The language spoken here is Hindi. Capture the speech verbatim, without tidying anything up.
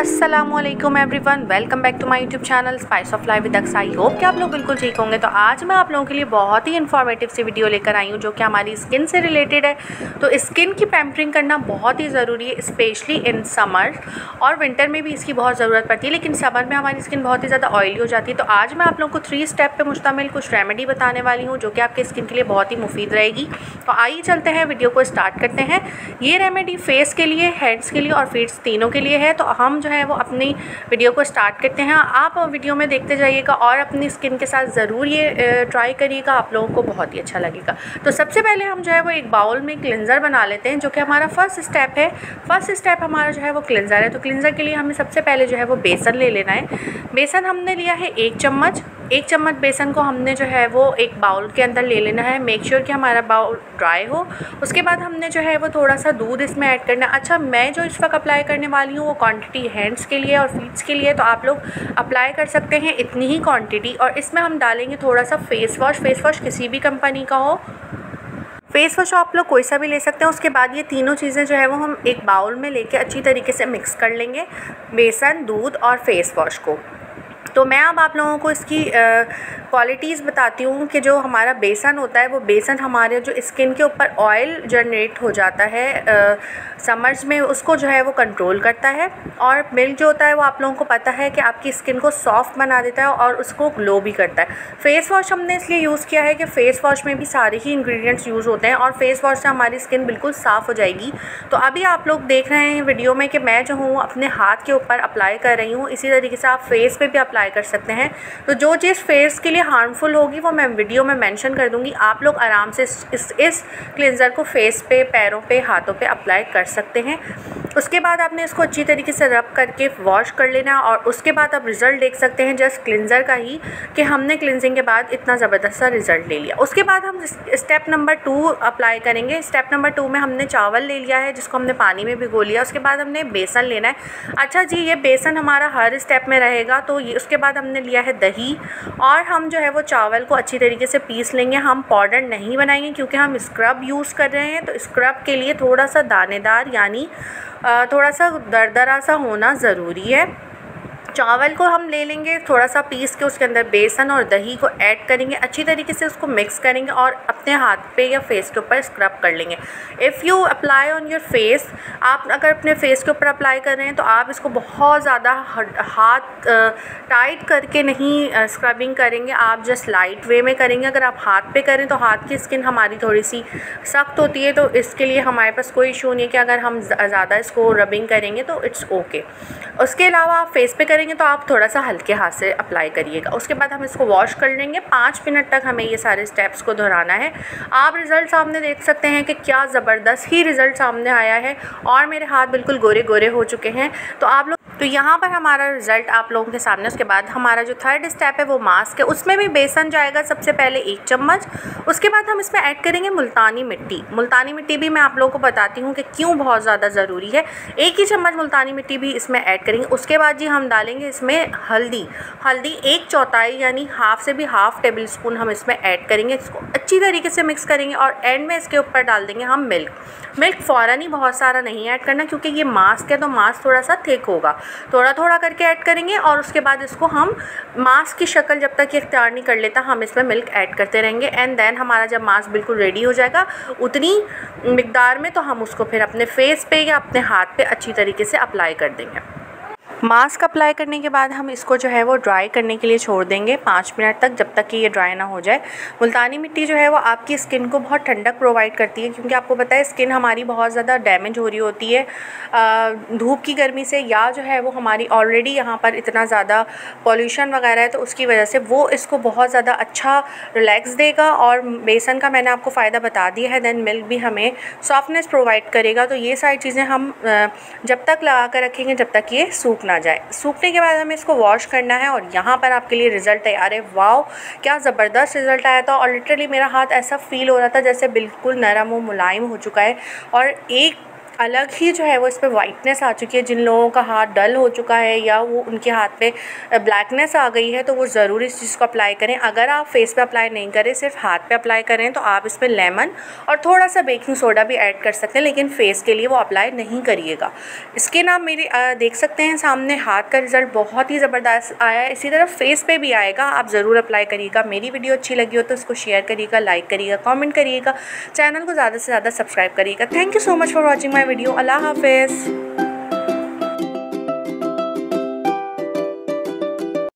अस्सलामुअलैकुम everyone, welcome back to my YouTube channel spice of life with Aqsa. I hope कि आप लोग बिल्कुल ठीक होंगे। तो आज मैं आप लोगों के लिए बहुत ही इन्फॉर्मेटिव सी वीडियो लेकर आई हूँ जो कि हमारी स्किन से रिलेटेड है। तो स्किन की पैम्परिंग करना बहुत ही ज़रूरी है, स्पेशली इन समर, और विंटर में भी इसकी बहुत ज़रूरत पड़ती है, लेकिन समर में हमारी स्किन बहुत ही ज़्यादा ऑयली हो जाती है। तो आज मैं आप लोगों को थ्री स्टेप पर मुश्तमिल कुछ रेमेडी बताने वाली हूँ जो कि आपके स्किन के लिए बहुत ही मुफीद रहेगी। तो आइए चलते हैं, वीडियो को स्टार्ट करते हैं। ये रेमेडी फेस के लिए, हैंड्स के लिए और फीट्स तीनों के लिए है। तो हम जो है वो अपनी वीडियो को स्टार्ट करते हैं। आप वीडियो में देखते जाइएगा और अपनी स्किन के साथ ज़रूर ये ट्राई करिएगा, आप लोगों को बहुत ही अच्छा लगेगा। तो सबसे पहले हम जो है वो एक बाउल में क्लिंज़र बना लेते हैं जो कि हमारा फर्स्ट स्टेप है। फर्स्ट स्टेप हमारा जो है वो क्लिंज़र है। तो क्लिंज़र के लिए हमें सबसे पहले जो है वो बेसन ले लेना है। बेसन हमने लिया है एक चम्मच। एक चम्मच बेसन को हमने जो है वो एक बाउल के अंदर ले लेना है। मेक श्योर कि हमारा बाउल ड्राई हो। उसके बाद हमने जो है वो थोड़ा सा दूध इसमें ऐड करना है। अच्छा, मैं जो इस वक्त अप्लाई करने वाली हूँ वो क्वांटिटी हैंड्स के लिए और फीट्स के लिए, तो आप लोग अप्लाई कर सकते हैं इतनी ही क्वांटिटी। और इसमें हम डालेंगे थोड़ा सा फेस वॉश। फेस वॉश किसी भी कंपनी का हो, फेस वॉश आप लोग कोई सा भी ले सकते हैं। उसके बाद ये तीनों चीज़ें जो है वो हम एक बाउल में लेके अच्छी तरीके से मिक्स कर लेंगे, बेसन, दूध और फेस वॉश को। तो मैं अब आप लोगों को इसकी क्वालिटीज़ बताती हूँ कि जो हमारा बेसन होता है वो बेसन हमारे जो स्किन के ऊपर ऑयल जनरेट हो जाता है समर्स में, उसको जो है वो कंट्रोल करता है। और मिल्क जो होता है वो आप लोगों को पता है कि आपकी स्किन को सॉफ्ट बना देता है और उसको ग्लो भी करता है। फ़ेस वॉश हमने इसलिए यूज़ किया है कि फ़ेस वॉश में भी सारे ही इंग्रेडिएंट्स यूज़ होते हैं और फ़ेस वॉश से हमारी स्किन बिल्कुल साफ़ हो जाएगी। तो अभी आप लोग देख रहे हैं वीडियो में कि मैं जो हूँ अपने हाथ के ऊपर अप्लाई कर रही हूँ। इसी तरीके से आप फेस पर भी अप्लाई कर सकते हैं। तो जो चीज़ फेस के लिए हार्मफुल होगी वो मैं वीडियो में मेंशन कर दूंगी। आप लोग आराम से इस, इस, इस क्लिंजर को फेस पे, पैरों पे, हाथों पे अप्लाई कर सकते हैं। उसके बाद आपने इसको अच्छी तरीके से रब करके वॉश कर लेना है और उसके बाद आप रिज़ल्ट देख सकते हैं जस्ट क्लिंजर का ही, कि हमने क्लिंजिंग के बाद इतना ज़बरदस्त सा रिज़ल्ट ले लिया। उसके बाद हम स्टेप नंबर टू अप्लाई करेंगे। स्टेप नंबर टू में हमने चावल ले लिया है जिसको हमने पानी में भिगो लिया। उसके बाद हमने बेसन लेना है। अच्छा जी, ये बेसन हमारा हर स्टेप में रहेगा। तो ये उसके बाद हमने लिया है दही, और हम जो है वो चावल को अच्छी तरीके से पीस लेंगे। हम पाउडर नहीं बनाएंगे क्योंकि हम स्क्रब यूज़ कर रहे हैं, तो स्क्रब के लिए थोड़ा सा दानेदार यानी थोड़ा सा दरदरा सा होना ज़रूरी है। चावल को हम ले लेंगे थोड़ा सा पीस के, उसके अंदर बेसन और दही को ऐड करेंगे, अच्छी तरीके से उसको मिक्स करेंगे और अपने हाथ पे या फेस के ऊपर स्क्रब कर लेंगे। If you apply on your face, आप अगर अपने फेस के ऊपर अप्लाई कर रहे हैं तो आप इसको बहुत ज़्यादा हाथ टाइट करके नहीं स्क्रबिंग करेंगे, आप जस्ट लाइट वे में करेंगे। अगर आप हाथ पे करें तो हाथ की स्किन हमारी थोड़ी सी सख्त होती है, तो इसके लिए हमारे पास कोई इशू नहीं है कि अगर हम ज़्यादा इसको रबिंग करेंगे तो इट्स ओके। उसके अलावा आप फेस पे करेंगे तो आप थोड़ा सा हल्के हाथ से अप्लाई करिएगा। उसके बाद हम इसको वॉश कर लेंगे। पाँच मिनट तक हमें ये सारे स्टेप्स को दोहराना है। आप रिज़ल्ट सामने देख सकते हैं कि क्या ज़बरदस्त ही रिज़ल्ट सामने आया है और मेरे हाथ बिल्कुल गोरे गोरे हो चुके हैं। तो आप लोग तो यहाँ पर हमारा रिज़ल्ट आप लोगों के सामने। उसके बाद हमारा जो थर्ड स्टेप है वो मास्क है। उसमें भी बेसन जाएगा सबसे पहले एक चम्मच। उसके बाद हम इसमें ऐड करेंगे मुल्तानी मिट्टी। मुल्तानी मिट्टी भी मैं आप लोगों को बताती हूँ कि क्यों बहुत ज़्यादा ज़रूरी है। एक ही चम्मच मुल्तानी मिट्टी भी इसमें ऐड करेंगे। उसके बाद जी हम डालेंगे इसमें हल्दी। हल्दी एक चौथाई यानी हाफ़ से भी हाफ़ टेबल स्पून हम इसमें ऐड करेंगे। इसको अच्छी तरीके से मिक्स करेंगे और एंड में इसके ऊपर डाल देंगे हम मिल्क। मिल्क फ़ौरन ही बहुत सारा नहीं ऐड करना क्योंकि ये मास्क है तो मास्क थोड़ा सा थिक होगा, थोड़ा थोड़ा करके ऐड करेंगे। और उसके बाद इसको हम मास्क की शक्ल जब तक ये तैयार नहीं कर लेता हम इसमें मिल्क ऐड करते रहेंगे। एंड देन हमारा जब मास्क बिल्कुल रेडी हो जाएगा उतनी मिकदार में, तो हम उसको फिर अपने फेस पे या अपने हाथ पे अच्छी तरीके से अप्लाई कर देंगे। मास्क अप्लाई करने के बाद हम इसको जो है वो ड्राई करने के लिए छोड़ देंगे पाँच मिनट तक, जब तक कि ये ड्राई ना हो जाए। मुल्तानी मिट्टी जो है वो आपकी स्किन को बहुत ठंडक प्रोवाइड करती है क्योंकि आपको पता है स्किन हमारी बहुत ज़्यादा डैमेज हो रही होती है धूप की गर्मी से, या जो है वो हमारी ऑलरेडी यहाँ पर इतना ज़्यादा पॉल्यूशन वगैरह है तो उसकी वजह से वो इसको बहुत ज़्यादा अच्छा रिलैक्स देगा। और बेसन का मैंने आपको फ़ायदा बता दिया है। दैन मिल्क भी हमें सॉफ्टनेस प्रोवाइड करेगा। तो ये सारी चीज़ें हम जब तक लगा कर रखेंगे जब तक ये सूखना ना जाए। सूखने के बाद हमें इसको वॉश करना है और यहाँ पर आपके लिए रिज़ल्ट तैयार है। वाओ, क्या ज़बरदस्त रिज़ल्ट आया था। और लिटरली मेरा हाथ ऐसा फ़ील हो रहा था जैसे बिल्कुल नरम और मुलायम हो चुका है। और एक अलग ही जो है वो इस पर वाइटनेस आ चुकी है। जिन लोगों का हाथ डल हो चुका है या वो उनके हाथ पे ब्लैकनेस आ गई है तो वो ज़रूर इस चीज़ को अप्लाई करें। अगर आप फेस पे अप्लाई नहीं करें, सिर्फ हाथ पे अप्लाई करें तो आप इस पर लेमन और थोड़ा सा बेकिंग सोडा भी ऐड कर सकते हैं, लेकिन फेस के लिए वो अप्लाई नहीं करिएगा। स्किन आप मेरे देख सकते हैं सामने, हाथ का रिज़ल्ट बहुत ही ज़बरदस्त आया है, इसी तरह फेस पर भी आएगा। आप ज़रूर अप्लाई करिएगा। मेरी वीडियो अच्छी लगी हो तो इसको शेयर करिएगा, लाइक करिएगा, कॉमेंट करिएगा, चैनल को ज़्यादा से ज़्यादा सब्सक्राइब करिएगा। Thank you so much for watching my video. अल्लाह हाफिज़।